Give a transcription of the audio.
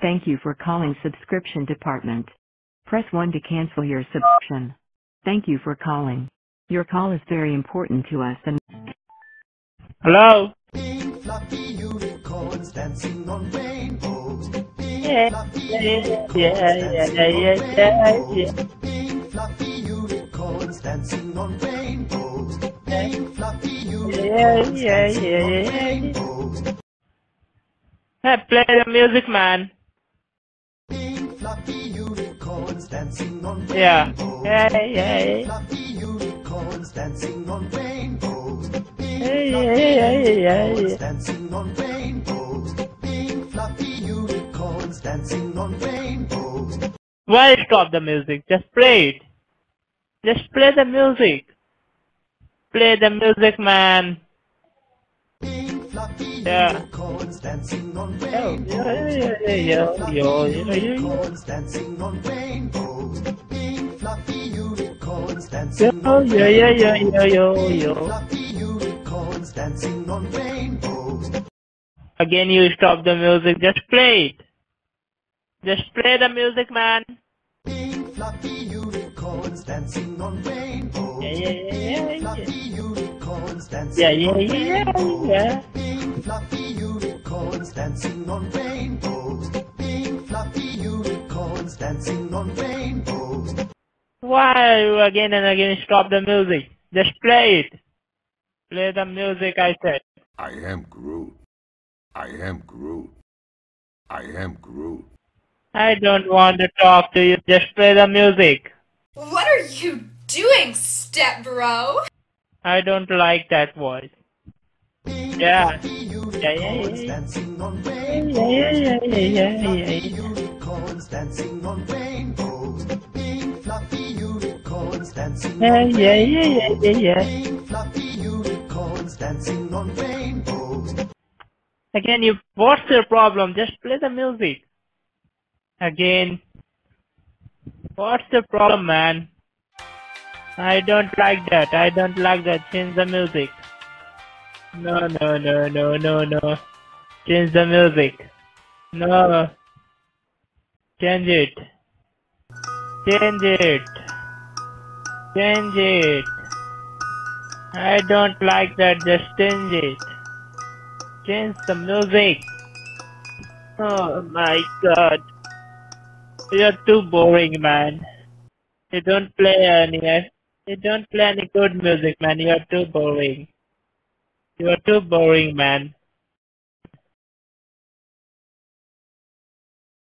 Thank you for calling Subscription Department. Press 1 to cancel your subscription. Thank you for calling. Your call is very important to us and... Hello? Pink fluffy unicorns dancing on rainbows. Pink fluffy unicorns dancing on rainbows. Pink fluffy unicorns dancing on rainbows. Hey, play the music, man. Pink fluffy unicorns dancing on rainbows. Pink fluffy unicorns dancing on rainbows. Dancing on rainbows. Pink fluffy unicorns dancing on rainbows. Why stop the music? Just play it. Just play the music. Play the music, man. Unicorns dancing on rainbows. Unicorns dancing on rainbows. Pink fluffy unicorns dancing on rainbows. Unicorns dancing on rainbows. Again, you stop the music. Just play it. Just play the music, man. Pink fluffy unicorns dancing on rainbows. Pink fluffy unicorns dancing on rainbows. Fluffy unicorns dancing on rainbows. Pink fluffy unicorns dancing on rainbows. Why are you again and again stop the music? Just play it. Play the music, I said. I am Groot. I am Groot. I am Groot. I don't want to talk to you. Just play the music. What are you doing, step bro? I don't like that voice. Dancing on unicorns dancing on rainbows. Pink fluffy unicorns dancing on rainbows. Pink fluffy unicorns dancing on rainbows. Again, you. What's your problem? Just play the music. Again. What's the problem, man? I don't like that. I don't like that. Change the music. No. Change the music. No. Change it. Change it. Change it. I don't like that. Just change it. Change the music. Oh my god. You're too boring, man. You don't play any good music, man. You're too boring. You're too boring, man.